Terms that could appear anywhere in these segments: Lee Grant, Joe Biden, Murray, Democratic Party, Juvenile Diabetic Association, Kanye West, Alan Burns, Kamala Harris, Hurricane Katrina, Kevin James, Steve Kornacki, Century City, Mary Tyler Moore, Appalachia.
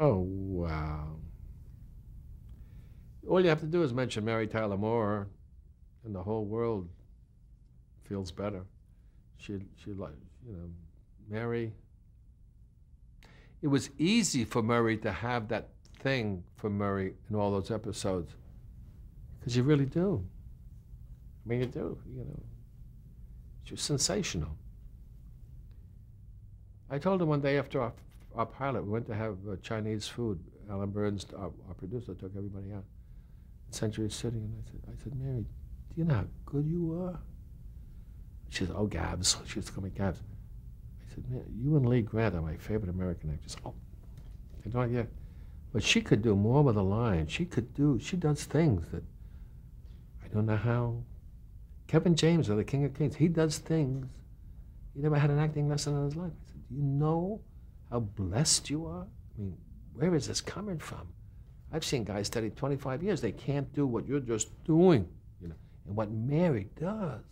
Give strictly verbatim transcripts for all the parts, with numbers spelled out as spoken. Oh, wow. All you have to do is mention Mary Tyler Moore, and the whole world feels better. She, she like, you know, Mary. It was easy for Murray to have that thing for Murray in all those episodes, because you really do. I mean, you do, you know. She was sensational. I told him one day after our, our pilot, we went to have uh, Chinese food. Alan Burns, our, our producer, took everybody out in Century City, and I said, I said, Mary, do you know how good you are? She said, oh, Gabs. She used to call me Gabs. I said, man, you and Lee Grant are my favorite American actors. Oh, I had no idea. But she could do more with a line. She could do, she does things that I don't know how. Kevin James, or the King of Kings, he does things. He never had an acting lesson in his life. I said, do you know how blessed you are? I mean, where is this coming from? I've seen guys study twenty-five years. They can't do what you're just doing, you know, and what Mary does.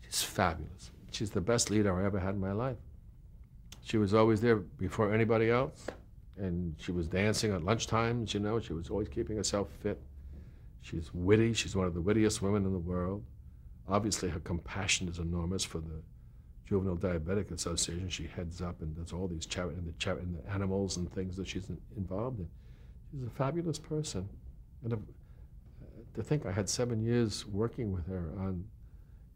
She's fabulous. She's the best leader I ever had in my life. She was always there before anybody else, and she was dancing at lunchtimes, you know. She was always keeping herself fit. She's witty. She's one of the wittiest women in the world. Obviously, her compassion is enormous for the Juvenile Diabetic Association. She heads up and does all these charity and the, chari and the animals and things that she's in involved in. She's a fabulous person. And uh, to think I had seven years working with her on,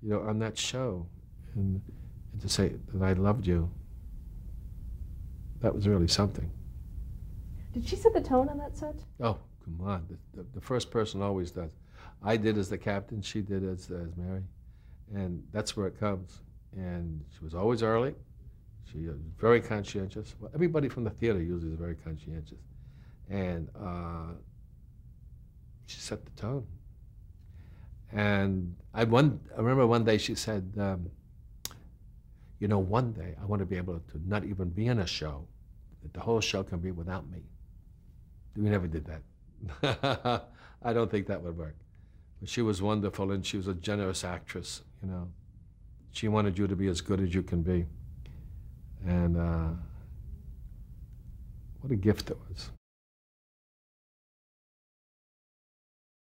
you know, on that show, and, and to say that I loved you, that was really something. Did she set the tone on that set? Oh, come on. The, the, the first person always does. I did as the captain, she did as, as Mary, and that's where it comes. And she was always early. She was very conscientious. Well, everybody from the theater usually is very conscientious. And uh, she set the tone. And I, one, I remember one day she said, um, you know, one day I want to be able to not even be in a show, that the whole show can be without me. We never did that. I don't think that would work. But she was wonderful, and she was a generous actress, you know. She wanted you to be as good as you can be. And uh, what a gift it was.